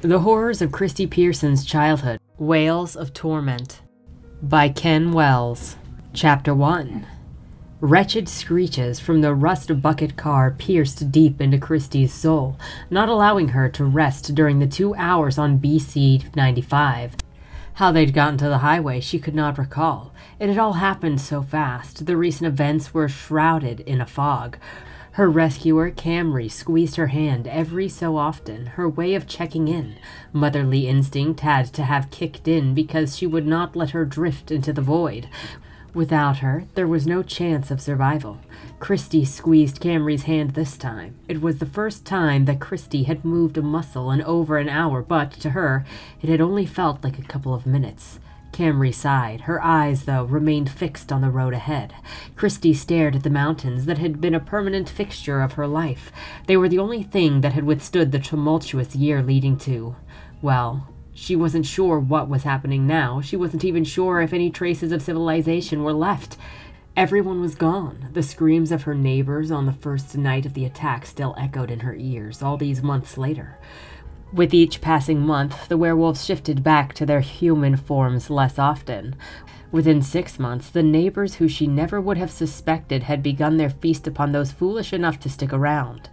The Horrors of Christy Pearson's Childhood, Wails of Torment, by Ken Wells. Chapter 1. Wretched screeches from the rust bucket car pierced deep into Christy's soul, not allowing her to rest during the 2 hours on BC-95. How they'd gotten to the highway, she could not recall. It had all happened so fast, the recent events were shrouded in a fog. Her rescuer, Camry, squeezed her hand every so often, her way of checking in. Motherly instinct had to have kicked in because she would not let her drift into the void. Without her, there was no chance of survival. Christy squeezed Camry's hand this time. It was the first time that Christy had moved a muscle in over an hour, but to her, it had only felt like a couple of minutes. Camry sighed. Her eyes, though, remained fixed on the road ahead. Christy stared at the mountains that had been a permanent fixture of her life. They were the only thing that had withstood the tumultuous year leading to, well, she wasn't sure what was happening now. She wasn't even sure if any traces of civilization were left. Everyone was gone. The screams of her neighbors on the first night of the attack still echoed in her ears all these months later. With each passing month, the werewolves shifted back to their human forms less often. Within 6 months, the neighbors who she never would have suspected had begun their feast upon those foolish enough to stick around.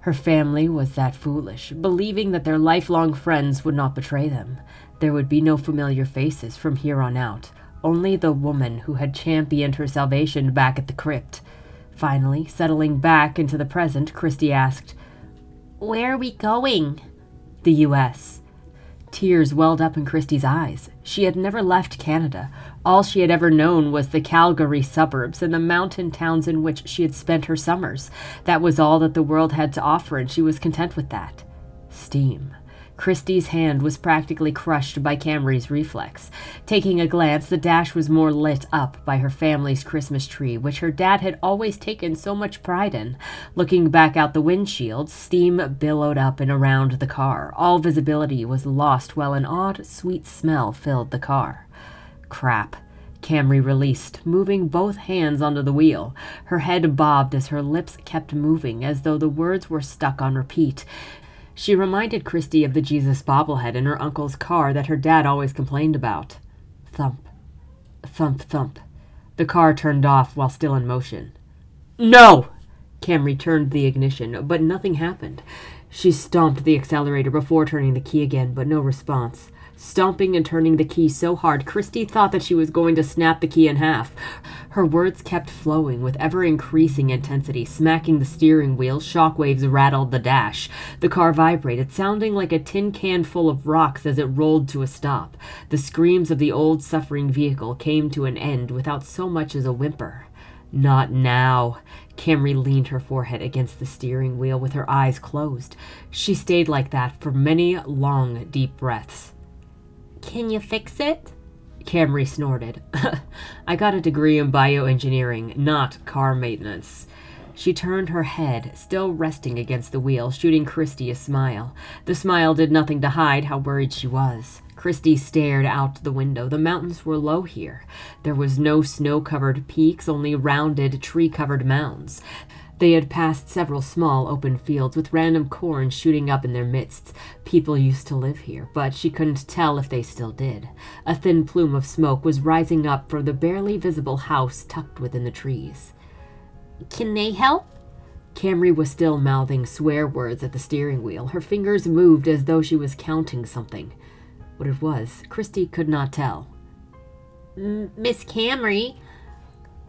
Her family was that foolish, believing that their lifelong friends would not betray them. There would be no familiar faces from here on out, only the woman who had championed her salvation back at the crypt. Finally, settling back into the present, Christy asked, "Where are we going?" "The U.S." Tears welled up in Christy's eyes. She had never left Canada. All she had ever known was the Calgary suburbs and the mountain towns in which she had spent her summers. That was all that the world had to offer, and she was content with that. Steam. Christy's hand was practically crushed by Camry's reflex. Taking a glance, the dash was more lit up by her family's Christmas tree, which her dad had always taken so much pride in. Looking back out the windshield, steam billowed up and around the car. All visibility was lost while an odd, sweet smell filled the car. "Crap," Camry released, moving both hands onto the wheel. Her head bobbed as her lips kept moving, as though the words were stuck on repeat. She reminded Christy of the Jesus bobblehead in her uncle's car that her dad always complained about. Thump, thump, thump. The car turned off while still in motion. "No!" Camry turned the ignition, but nothing happened. She stomped the accelerator before turning the key again, but no response. Stomping and turning the key so hard, Christy thought that she was going to snap the key in half. Her words kept flowing with ever-increasing intensity, smacking the steering wheel. Shockwaves rattled the dash. The car vibrated, sounding like a tin can full of rocks as it rolled to a stop. The screams of the old suffering vehicle came to an end without so much as a whimper. "Not now." Camry leaned her forehead against the steering wheel with her eyes closed. She stayed like that for many long, deep breaths. "Can you fix it?" Camry snorted. "I got a degree in bioengineering, not car maintenance." She turned her head, still resting against the wheel, shooting Christy a smile. The smile did nothing to hide how worried she was. Christy stared out the window. The mountains were low here. There was no snow-covered peaks, only rounded, tree-covered mounds. They had passed several small open fields with random corn shooting up in their midst. People used to live here, but she couldn't tell if they still did. A thin plume of smoke was rising up from the barely visible house tucked within the trees. "Can they help?" Camry was still mouthing swear words at the steering wheel. Her fingers moved as though she was counting something. What it was, Christy could not tell. "Miss Camry."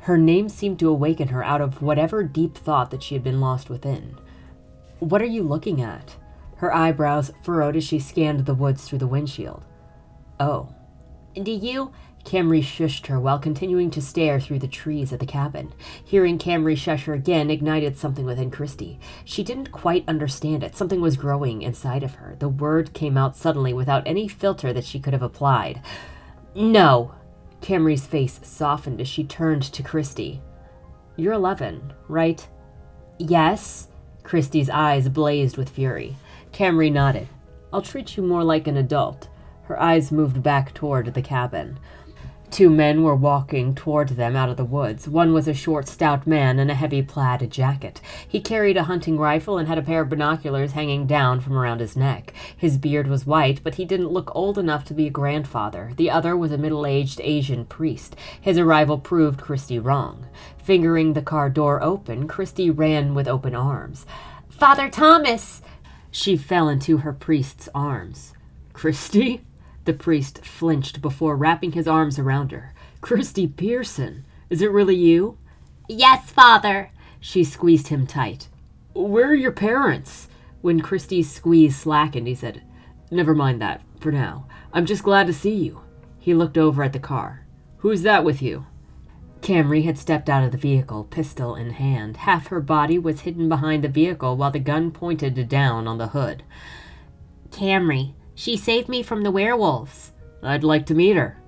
Her name seemed to awaken her out of whatever deep thought that she had been lost within. "What are you looking at?" Her eyebrows furrowed as she scanned the woods through the windshield. "Oh. Do you—" Camry shushed her while continuing to stare through the trees at the cabin. Hearing Camry shush her again ignited something within Christy. She didn't quite understand it. Something was growing inside of her. The word came out suddenly without any filter that she could have applied. "No." Camry's face softened as she turned to Christy. "You're 11, right?" "Yes." Christy's eyes blazed with fury. Camry nodded. "I'll treat you more like an adult." Her eyes moved back toward the cabin. Two men were walking toward them out of the woods. One was a short, stout man in a heavy plaid jacket. He carried a hunting rifle and had a pair of binoculars hanging down from around his neck. His beard was white, but he didn't look old enough to be a grandfather. The other was a middle-aged Asian priest. His arrival proved Christy wrong. Fingering the car door open, Christy ran with open arms. "Father Thomas!" She fell into her priest's arms. "Christy?" The priest flinched before wrapping his arms around her. "Christy Pearson, is it really you?" "Yes, Father." She squeezed him tight. "Where are your parents?" When Christy's squeeze slackened, he said, "Never mind that, for now. I'm just glad to see you." He looked over at the car. "Who's that with you?" Camry had stepped out of the vehicle, pistol in hand. Half her body was hidden behind the vehicle while the gun pointed down on the hood. "Camry. She saved me from the werewolves." "I'd like to meet her,"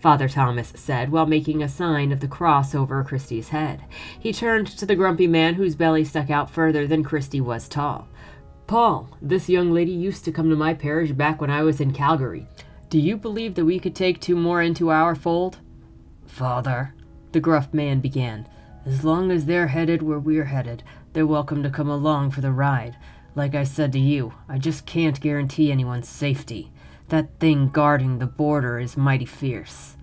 Father Thomas said while making a sign of the cross over Christy's head. He turned to the grumpy man whose belly stuck out further than Christy was tall. "Paul, this young lady used to come to my parish back when I was in Calgary. Do you believe that we could take two more into our fold?" "Father," the gruff man began, "as long as they're headed where we're headed, they're welcome to come along for the ride. Like I said to you, I just can't guarantee anyone's safety. That thing guarding the border is mighty fierce."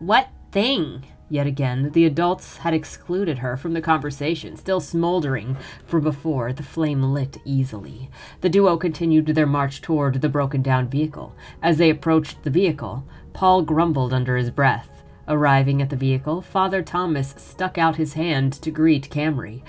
"What thing?" Yet again, the adults had excluded her from the conversation, still smoldering from before, the flame lit easily. The duo continued their march toward the broken-down vehicle. As they approached the vehicle, Paul grumbled under his breath. Arriving at the vehicle, Father Thomas stuck out his hand to greet Camry.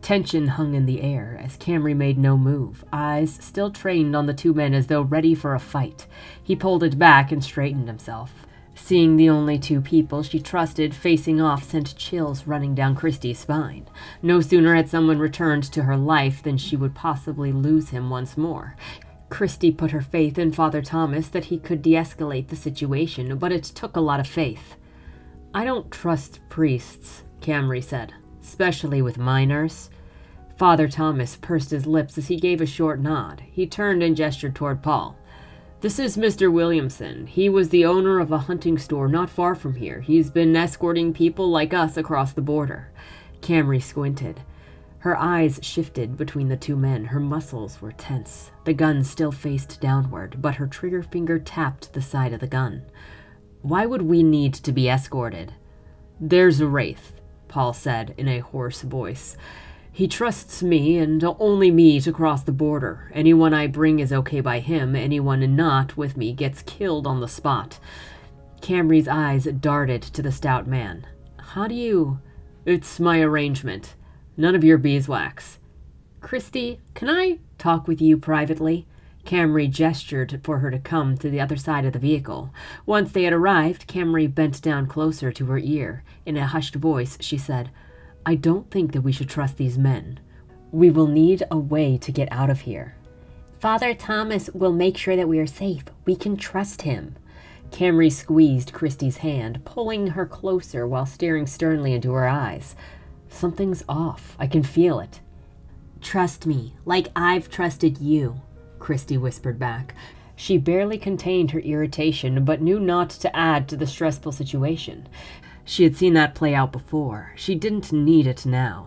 Tension hung in the air as Camry made no move, eyes still trained on the two men as though ready for a fight. He pulled it back and straightened himself. Seeing the only two people she trusted facing off sent chills running down Christy's spine. No sooner had someone returned to her life than she would possibly lose him once more. Christy put her faith in Father Thomas that he could de-escalate the situation, but it took a lot of faith. "I don't trust priests," Camry said. "Especially with minors." Father Thomas pursed his lips as he gave a short nod. He turned and gestured toward Paul. "This is Mr. Williamson. He was the owner of a hunting store not far from here. He's been escorting people like us across the border." Camry squinted. Her eyes shifted between the two men. Her muscles were tense. The gun still faced downward, but her trigger finger tapped the side of the gun. "Why would we need to be escorted?" "There's a wraith," Paul said in a hoarse voice. "He trusts me and only me to cross the border. Anyone I bring is okay by him. Anyone not with me gets killed on the spot." Camry's eyes darted to the stout man. "How do you—" "It's my arrangement. None of your beeswax." "Christy, can I talk with you privately?" Camry gestured for her to come to the other side of the vehicle. Once they had arrived, Camry bent down closer to her ear. In a hushed voice, she said, "I don't think that we should trust these men. We will need a way to get out of here." "Father Thomas will make sure that we are safe. We can trust him." Camry squeezed Christy's hand, pulling her closer while staring sternly into her eyes. "Something's off. I can feel it." "Trust me, like I've trusted you," Christy whispered back. She barely contained her irritation, but knew not to add to the stressful situation. She had seen that play out before. She didn't need it now.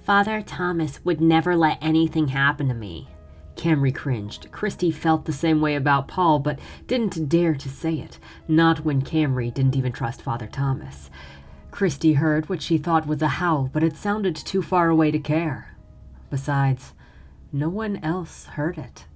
"Father Thomas would never let anything happen to me." Camry cringed. Christy felt the same way about Paul, but didn't dare to say it. Not when Camry didn't even trust Father Thomas. Christy heard what she thought was a howl, but it sounded too far away to care. Besides, no one else heard it.